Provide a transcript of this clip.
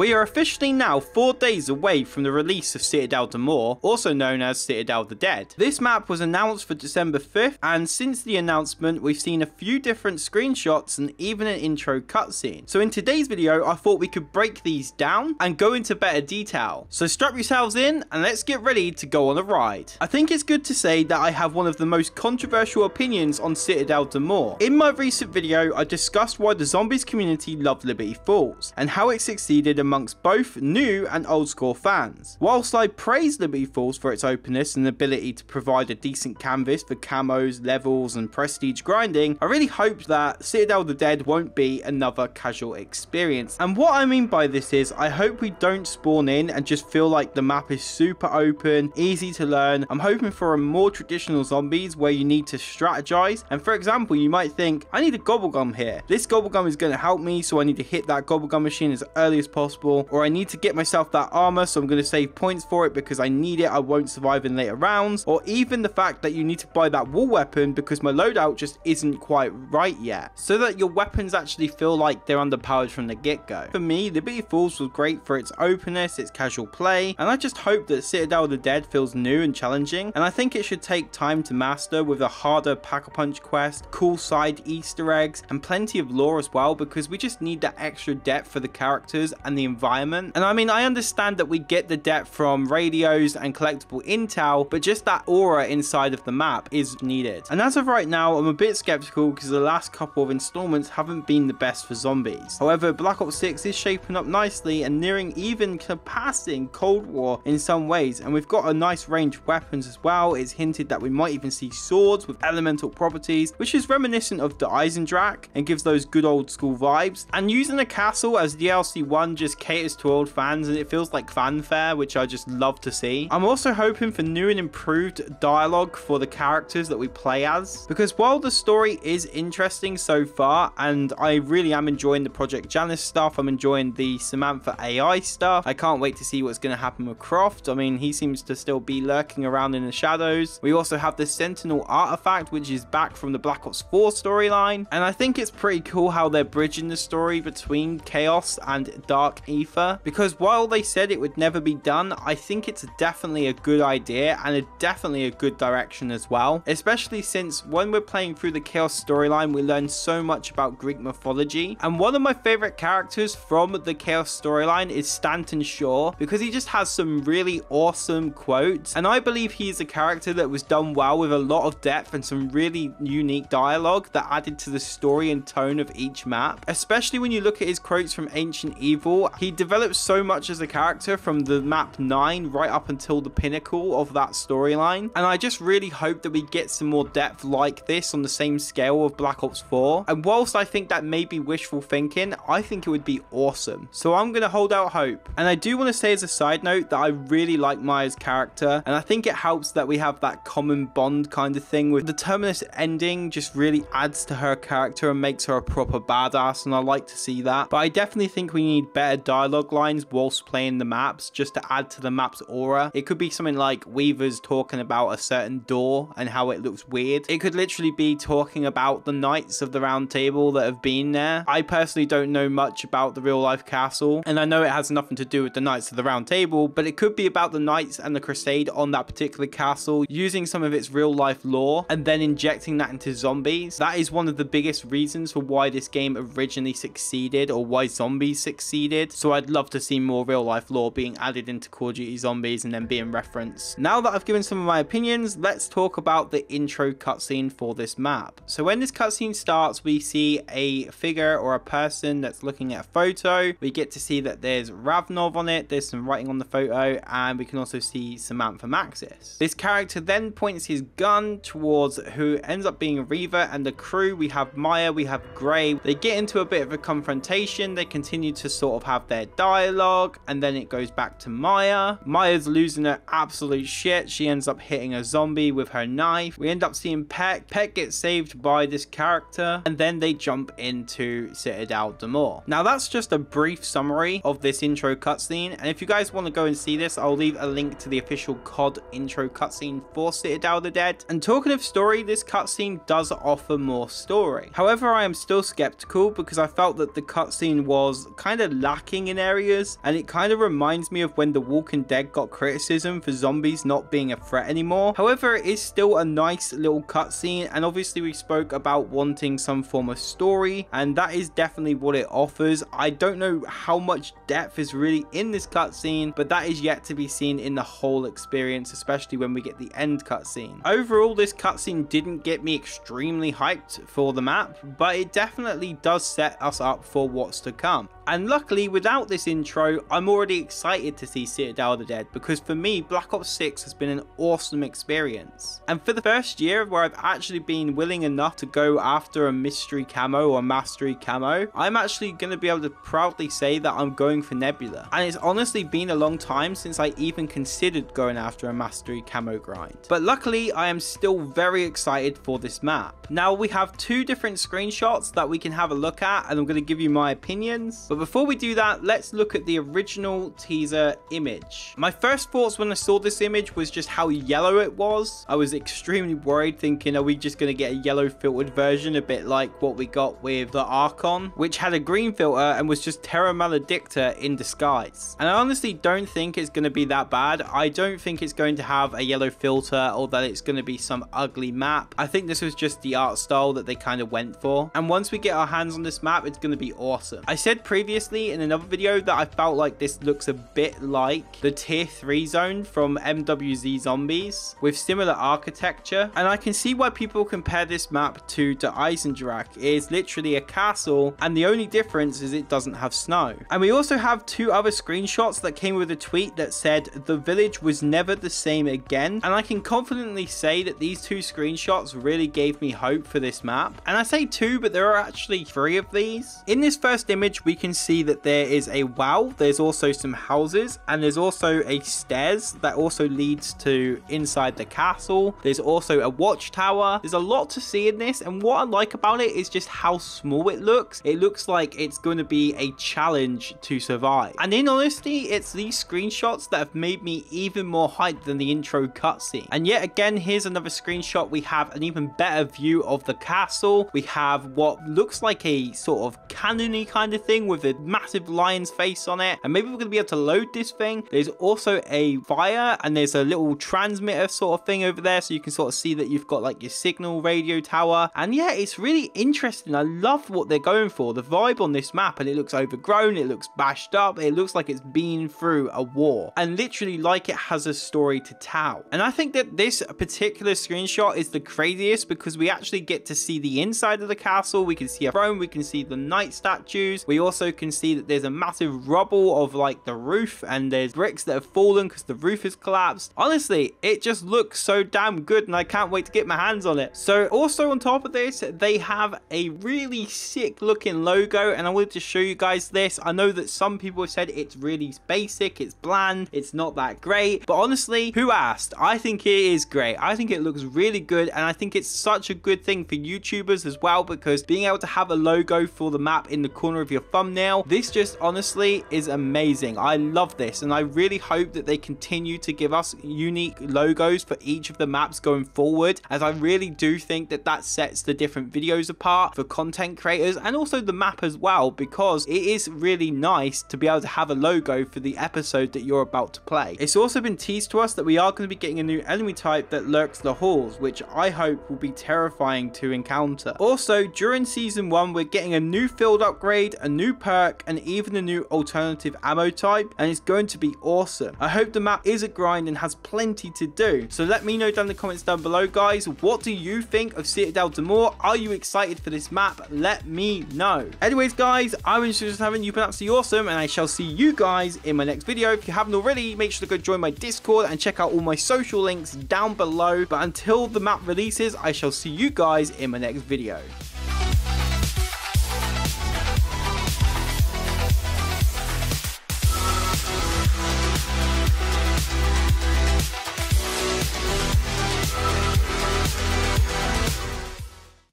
We are officially now 4 days away from the release of Citadelle Des Morts, also known as Citadelle the Dead. This map was announced for December 5th, and since the announcement we've seen a few different screenshots and even an intro cutscene. So in today's video I thought we could break these down and go into better detail. So strap yourselves in and let's get ready to go on a ride. I think it's good to say that I have one of the most controversial opinions on Citadelle Des Morts. In my recent video I discussed why the zombies community loved Liberty Falls and how it succeeded amongst both new and old school fans. Whilst I praised Liberty Falls for its openness and ability to provide a decent canvas for camos, levels and prestige grinding, I really hope that Citadelle the Dead won't be another casual experience. And what I mean by this is I hope we don't spawn in and just feel like the map is super open, easy to learn. I'm hoping for a more traditional zombies where you need to strategize, and for example you might think, I need a gobblegum here. This gobblegum is going to help me, so I need to hit that gobblegum machine as early as possible. Or I need to get myself that armor, so I'm going to save points for it because I need it, I won't survive in later rounds. Or even the fact that you need to buy that wall weapon because my loadout just isn't quite right yet, so that your weapons actually feel like they're underpowered from the get-go. For me, Liberty Falls was great for its openness, its casual play, and I just hope that Citadelle the Dead feels new and challenging, and I think it should take time to master with a harder pack-a-punch quest, cool side Easter eggs and plenty of lore as well, because we just need that extra depth for the characters and the environment. And I mean, I understand that we get the depth from radios and collectible intel, but just that aura inside of the map is needed. And as of right now, I'm a bit skeptical because the last couple of installments haven't been the best for zombies. However, Black Ops 6 is shaping up nicely and nearing even surpassing Cold War in some ways, and we've got a nice range of weapons as well. It's hinted that we might even see swords with elemental properties, which is reminiscent of the Eisendrache and gives those good old school vibes. And using a castle as DLC 1 just caters to old fans and it feels like fanfare, which I just love to see. I'm also hoping for new and improved dialogue for the characters that we play as, because while the story is interesting so far and I really am enjoying the Project Janus stuff, I'm enjoying the Samantha AI stuff, I can't wait to see what's going to happen with Croft. I mean, he seems to still be lurking around in the shadows. We also have the Sentinel Artifact, which is back from the Black Ops 4 storyline, and I think it's pretty cool how they're bridging the story between Chaos and Dark Ether, because while they said it would never be done, I think it's definitely a good idea and definitely a good direction as well, especially since when we're playing through the Chaos storyline we learn so much about Greek mythology. And one of my favorite characters from the Chaos storyline is Stanton Shaw, because he just has some really awesome quotes, and I believe he's a character that was done well with a lot of depth and some really unique dialogue that added to the story and tone of each map, especially when you look at his quotes from Ancient Evil. He develops so much as a character from the map 9 right up until the pinnacle of that storyline, and I just really hope that we get some more depth like this on the same scale of Black Ops 4. And whilst I think that may be wishful thinking, I think it would be awesome, so I'm going to hold out hope. And I do want to say as a side note that I really like Maya's character, and I think it helps that we have that common bond kind of thing with the Terminus ending. Just really adds to her character and makes her a proper badass, and I like to see that. But I definitely think we need better dialogue lines whilst playing the maps, just to add to the map's aura. It could be something like Weaver's talking about a certain door and how it looks weird. It could literally be talking about the knights of the round table that have been there. I personally don't know much about the real life castle, and I know it has nothing to do with the knights of the round table, but it could be about the knights and the crusade on that particular castle, using some of its real life lore and then injecting that into zombies. That is one of the biggest reasons for why this game originally succeeded, or why zombies succeeded. So I'd love to see more real life lore being added into Call of Duty Zombies and then being referenced. Now that I've given some of my opinions, let's talk about the intro cutscene for this map. So when this cutscene starts, we see a figure or a person that's looking at a photo. We get to see that there's Ravnov on it, there's some writing on the photo, and we can also see Samantha Maxis. This character then points his gun towards who ends up being Reva and the crew. We have Maya, we have Gray. They get into a bit of a confrontation. They continue to sort of have their dialogue, and then it goes back to Maya. Maya's losing her absolute shit. She ends up hitting a zombie with her knife. We end up seeing Peck. Peck gets saved by this character, and then they jump into Citadelle Des Morts. Now that's just a brief summary of this intro cutscene, and if you guys want to go and see this, I'll leave a link to the official COD intro cutscene for Citadelle the Dead. And talking of story, this cutscene does offer more story. However, I am still skeptical because I felt that the cutscene was kind of lacking lacking in areas, and it kind of reminds me of when The Walking Dead got criticism for zombies not being a threat anymore. However, it is still a nice little cutscene, and obviously we spoke about wanting some form of story, and that is definitely what it offers. I don't know how much depth is really in this cutscene, but that is yet to be seen in the whole experience, especially when we get the end cutscene. Overall, this cutscene didn't get me extremely hyped for the map, but it definitely does set us up for what's to come. And luckily, without this intro, I'm already excited to see Citadelle Des Morts, because for me, Black Ops 6 has been an awesome experience. And for the first year where I've actually been willing enough to go after a mystery camo or mastery camo, I'm actually going to be able to proudly say that I'm going for Nebula. And it's honestly been a long time since I even considered going after a mastery camo grind. But luckily, I am still very excited for this map. Now, we have two different screenshots that we can have a look at, and I'm going to give you my opinions. But before we do that, let's look at the original teaser image. My first thoughts when I saw this image was just how yellow it was. I was extremely worried, thinking, are we just going to get a yellow filtered version, a bit like what we got with the Archon, which had a green filter and was just Terra Maledicta in disguise. And I honestly don't think it's going to be that bad. I don't think it's going to have a yellow filter or that it's going to be some ugly map. I think this was just the art style that they kind of went for. And once we get our hands on this map, it's going to be awesome. I said previously in another video that I felt like this looks a bit like the tier 3 zone from MWZ Zombies, with similar architecture, and I can see why people compare this map to the Eisendrache. It is literally a castle, and the only difference is it doesn't have snow. And we also have two other screenshots that came with a tweet that said the village was never the same again, and I can confidently say that these two screenshots really gave me hope for this map. And I say two, but there are actually three of these. In this first image, we can see that there is a well, there's also some houses, and there's also a stairs that also leads to inside the castle. There's also a watchtower. There's a lot to see in this, and what I like about it is just how small it looks. It looks like it's going to be a challenge to survive. And in honesty, it's these screenshots that have made me even more hyped than the intro cutscene. And yet again, here's another screenshot. We have an even better view of the castle. We have what looks like a sort of cannony kind of thing with a massive lion's face on it, and maybe we're going to be able to load this thing. There's also a fire, and there's a little transmitter sort of thing over there, so you can sort of see that you've got like your signal radio tower. And yeah, it's really interesting. I love what they're going for, the vibe on this map, and it looks overgrown, it looks bashed up, it looks like it's been through a war, and literally like it has a story to tell. And I think that this particular screenshot is the craziest, because we actually get to see the inside of the castle. We can see a throne, we can see the knight statues, we also can see that there's a massive rubble of like the roof, and there's bricks that have fallen because the roof has collapsed. Honestly, it just looks so damn good, and I can't wait to get my hands on it. So also on top of this, they have a really sick looking logo, and I wanted to show you guys this. I know that some people have said it's really basic, it's bland, it's not that great, but honestly, who asked? I think it is great. I think it looks really good, and I think it's such a good thing for YouTubers as well, because being able to have a logo for the map in the corner of your thumbnail, this just honestly is amazing. I love this, and I really hope that they continue to give us unique logos for each of the maps going forward, as I really do think that that sets the different videos apart for content creators, and also the map as well, because it is really nice to be able to have a logo for the episode that you're about to play. It's also been teased to us that we are going to be getting a new enemy type that lurks the halls, which I hope will be terrifying to encounter. Also, during season 1, we're getting a new field upgrade, a new perk, and even a new alternative ammo type, and it's going to be awesome. I hope the map is a grind and has plenty to do. So let me know down in the comments down below, guys, what do you think of Citadelle Des Morts? Are you excited for this map? Let me know. Anyways, guys, I'm Instructor7, you've been absolutely awesome, and I shall see you guys in my next video. If you haven't already, make sure to go join my Discord and check out all my social links down below. But until the map releases, I shall see you guys in my next video.